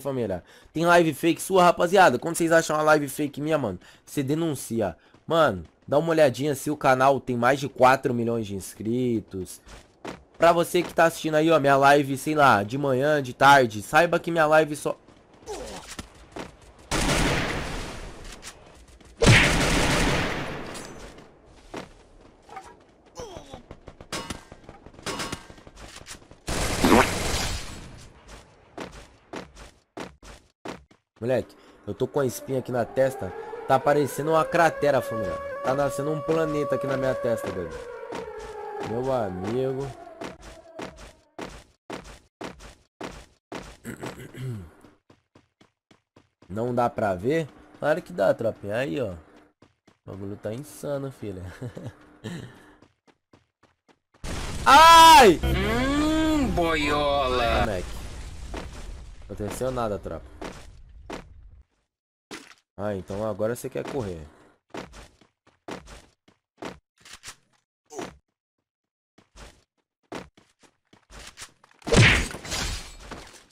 família. Tem live fake sua, rapaziada? Quando vocês acham uma live fake minha, mano, você denuncia. Mano, dá uma olhadinha se o canal tem mais de 4 milhões de inscritos. Pra você que tá assistindo aí, ó, minha live, sei lá, de manhã, de tarde, saiba que minha live só... Moleque, eu tô com a espinha aqui na testa. Tá aparecendo uma cratera, família. Tá nascendo um planeta aqui na minha testa, velho. Meu amigo. Não dá pra ver? Claro que dá, tropinha. Aí, ó. O bagulho tá insano, filha. Ai! Boiola! Moleque. Não aconteceu nada, tropa. Ah, então agora você quer correr.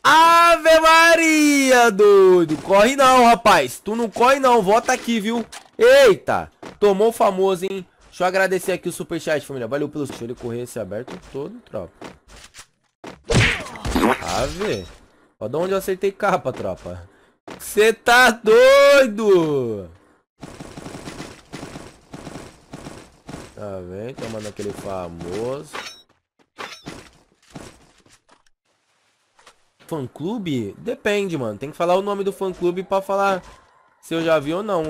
Ave Maria, doido. Corre não, rapaz. Tu não corre não. Volta aqui, viu? Eita. Tomou famoso, hein? Deixa eu agradecer aqui o superchat, família. Valeu pelo... Deixa ele correr esse aberto todo, tropa. Ave. Olha de onde eu acertei capa, tropa. Você tá doido? Tá vendo? Tomando aquele famoso. Fã-clube? Depende, mano. Tem que falar o nome do fã-clube pra falar se eu já vi ou não.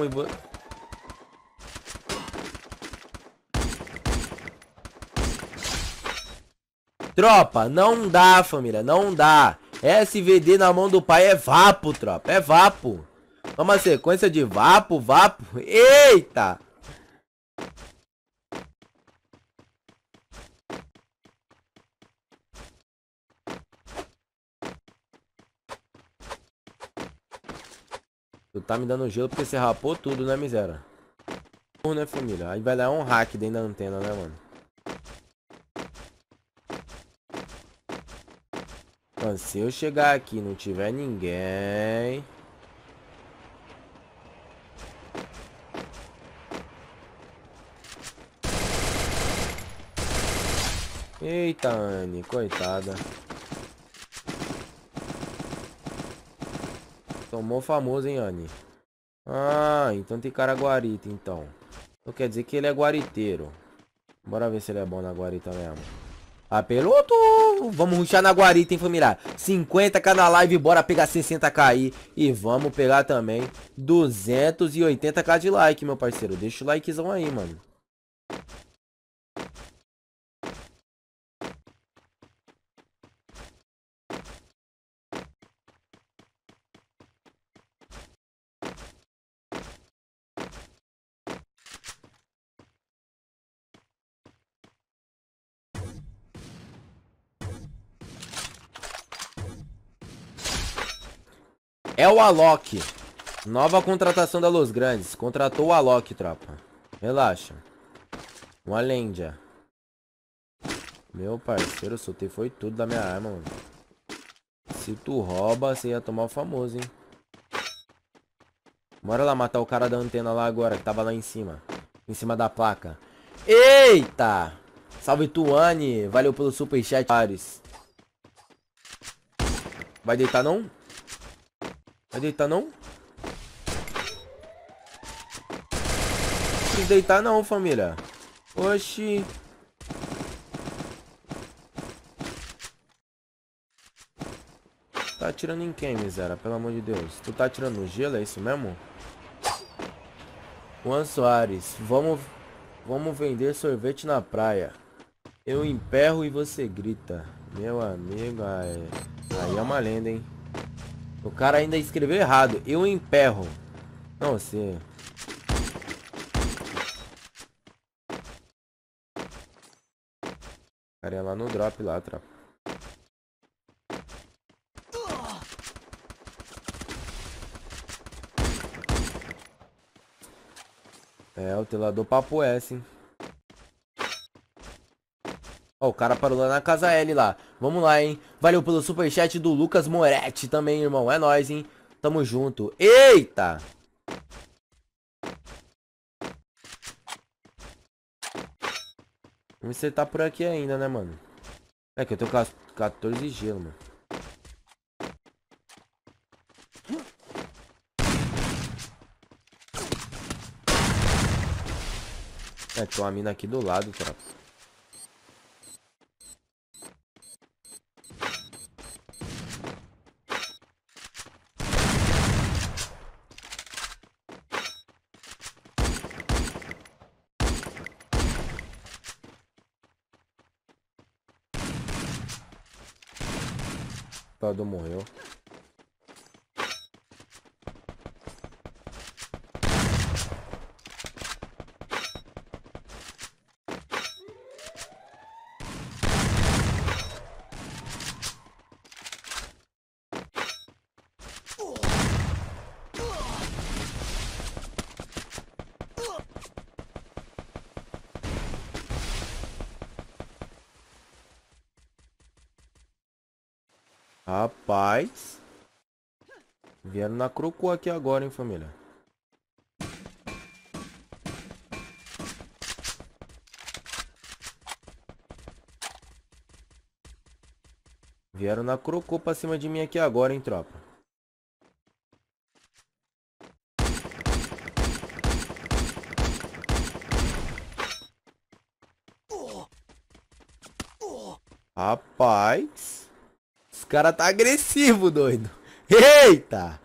Tropa, não dá, família. Não dá. SVD na mão do pai é vapo, tropa. É vapo. Uma sequência de vapo, vapo. Eita! Tu tá me dando gelo porque você rapou tudo, né, miséria? Né, família? Aí vai dar um hack dentro da antena, né, mano? Mano, se eu chegar aqui e não tiver ninguém... Eita, Anne, coitada. Tomou famoso, hein, Anne? Ah, então tem cara guarita, então. Então quer dizer que ele é guariteiro. Bora ver se ele é bom na guarita mesmo. Apeloto! Vamos rushar na guarita, hein, família? 50k na live, bora pegar 60k aí. E vamos pegar também 280k de like, meu parceiro. Deixa o likezão aí, mano. É o Alok. Nova contratação da Los Grandes. Contratou o Alok, tropa. Relaxa. Uma lendia. Meu parceiro, eu soltei foi tudo da minha arma, mano. Se tu rouba, você ia tomar o famoso, hein? Bora lá matar o cara da antena lá agora, que tava lá em cima. Em cima da placa. Eita! Salve, Tuane. Valeu pelo superchat, Paris. Vai deitar, não? Vai deitar não? Não quis deitar não, família. Oxi. Tá atirando em quem, miséria? Pelo amor de Deus. Tu tá atirando no gelo, é isso mesmo? Juan Soares. Vamos vender sorvete na praia. Eu emperro e você grita. Meu amigo, aí é uma lenda, hein? O cara ainda escreveu errado. Eu emperro. Não, você... O cara é lá no drop, lá, tropa. É, o telador papo S, hein. Ó, Ó, o cara parou lá na casa L lá. Vamos lá, hein. Valeu pelo superchat do Lucas Moretti também, irmão. É nóis, hein. Tamo junto. Eita! Vamos ver se ele tá por aqui ainda, né, mano? É que eu tenho 14 gelo, mano. É, tem uma mina aqui do lado, tropa. O Pedro morreu. Rapaz, vieram na crocô aqui agora, hein, família. Vieram na crocô pra cima de mim aqui agora, hein, tropa. Rapaz, o cara tá agressivo, doido. Eita!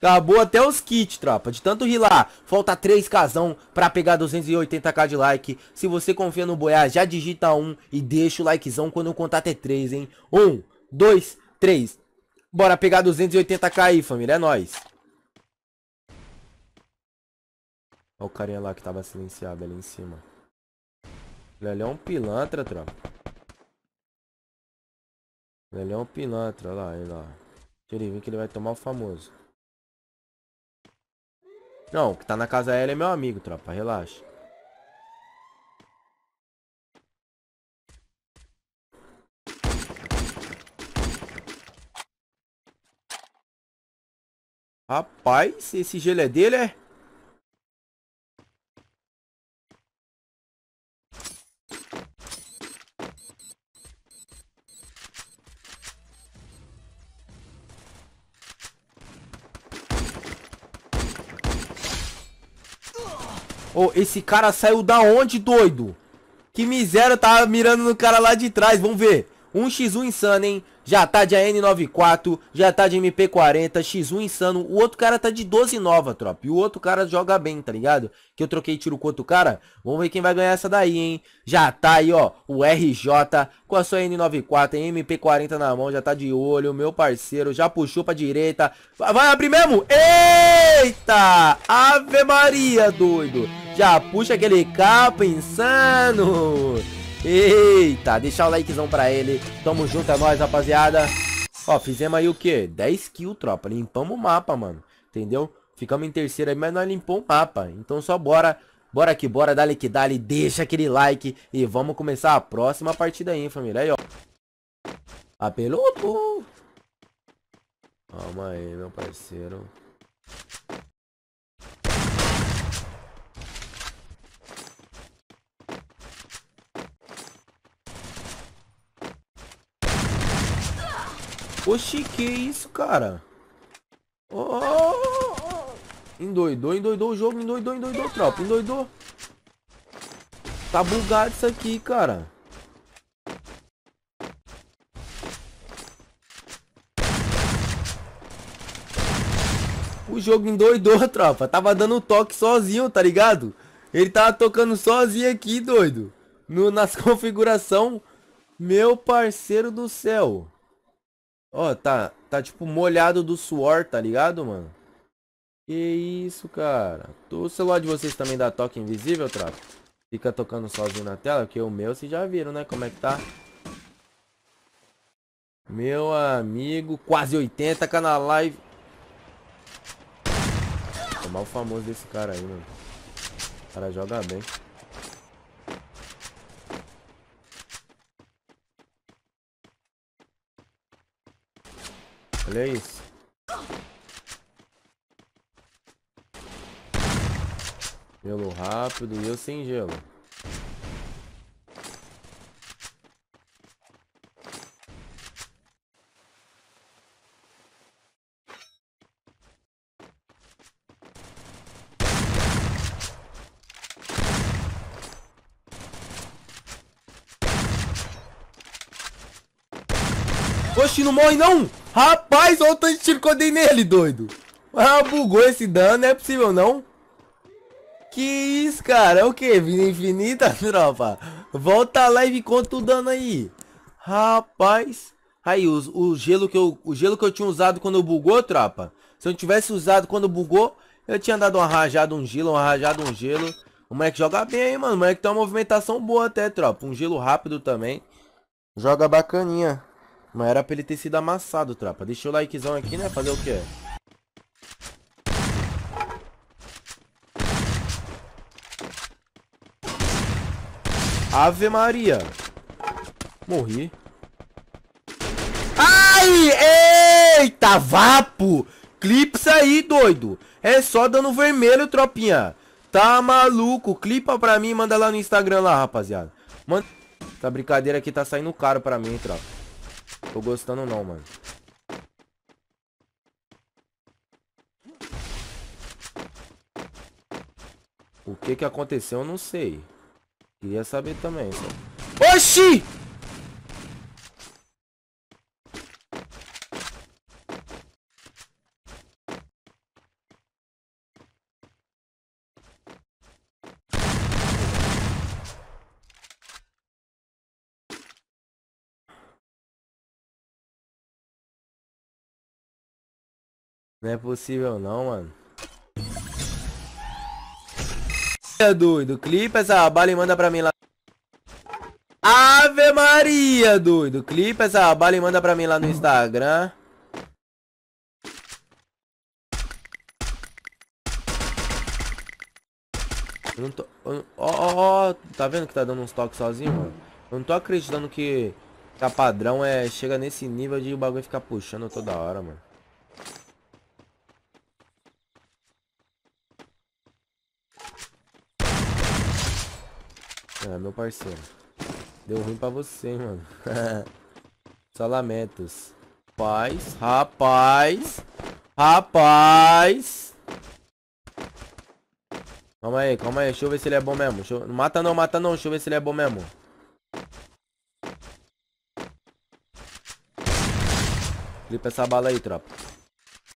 Acabou até os kits, tropa. De tanto rir lá. Falta 3Kzão pra pegar 280k de like. Se você confia no Boiá, já digita 1 e deixa o likezão quando eu contar até 3, hein? 1, 2, 3. Bora pegar 280k aí, família. É nóis. Olha o carinha lá que tava silenciado ali em cima. Ele é um pilantra, tropa. Ele é um pilantra, olha lá, ele lá. Deixa ele vir que ele vai tomar o famoso. Não, o que tá na casa dela é meu amigo, tropa, relaxa. Rapaz, esse gelo é dele, é? Oh, esse cara saiu da onde, doido? Que miséria, tava mirando no cara lá de trás, vamos ver. 1x1 insano, hein? Já tá de AN94, já tá de MP40, X1 insano. O outro cara tá de 12 nova, tropa. E o outro cara joga bem, tá ligado? Que eu troquei tiro com outro cara. Vamos ver quem vai ganhar essa daí, hein? Já tá aí, ó, o RJ com a sua AN94, hein? MP40 na mão, já tá de olho, meu parceiro. Já puxou pra direita. Vai abrir mesmo? Eita! Ave Maria, doido! Já puxa aquele capa insano. Eita, deixar o likezão pra ele. Tamo junto, é nóis, rapaziada. Ó, fizemos aí o que? 10 kills, tropa. Limpamos o mapa, mano. Entendeu? Ficamos em terceiro aí, mas nós limpamos o mapa. Então só bora. Bora que bora, dale que dale. Deixa aquele like. E vamos começar a próxima partida aí, hein, família. Aí, ó. Apelou, pô. Calma aí, meu parceiro. Oxi, que isso, cara? Oh! Endoidou, endoidou o jogo, endoidou, endoidou, tropa, endoidou. Tá bugado isso aqui, cara. O jogo endoidou, tropa. Tava dando um toque sozinho, tá ligado? Ele tava tocando sozinho aqui, doido. Nas configuração. Meu parceiro do céu. Ó, tá tipo molhado do suor, tá ligado, mano? Que isso, cara? O celular de vocês também dá toque invisível, tropa? Fica tocando sozinho na tela, porque o meu vocês já viram, né? Como é que tá? Meu amigo, quase 80k na live. Vou tomar o famoso desse cara aí, mano. O cara joga bem. Olha isso. Gelo rápido e eu sem gelo. Oxi, não morre não! Rapaz, olha o tanto de tiro que eu dei nele, doido! Ah, bugou esse dano, não é possível não? Que isso, cara? É o que? Vida infinita, tropa? Volta lá e conta o dano aí! Rapaz! Aí, o gelo que eu tinha usado quando bugou, tropa. Se eu tivesse usado quando bugou, eu tinha dado uma rajada, um gelo, uma rajada, um gelo. O moleque joga bem aí, mano. O moleque tem uma movimentação boa até, tropa. Um gelo rápido também. Joga bacaninha. Mas era pra ele ter sido amassado, tropa. Deixa o likezão aqui, né? Fazer o quê? Ave Maria. Morri. Ai! Eita, vapo! Clipsa aí, doido. É só dando vermelho, tropinha. Tá maluco? Clipa pra mim e manda lá no Instagram lá, rapaziada. Manda... Essa brincadeira aqui tá saindo caro pra mim, tropa. Tô gostando não, mano. O que que aconteceu, eu não sei. Queria saber também, sabe? Oxi! Não é possível não, mano. É doido, clipa essa bala e manda pra mim lá. Ave Maria, doido. Clipa essa bala e manda pra mim lá no Instagram. Eu não tô... Ó, tá vendo que tá dando uns toques sozinho, mano? Eu não tô acreditando que a padrão é... Chega nesse nível de o bagulho ficar puxando toda hora, mano. É, meu parceiro. Deu ruim pra você, hein, mano. Só lamentos. Rapaz, rapaz. Rapaz. Calma aí, calma aí. Deixa eu ver se ele é bom mesmo. Eu... Mata não, mata não. Deixa eu ver se ele é bom mesmo. Clipa essa bala aí, tropa.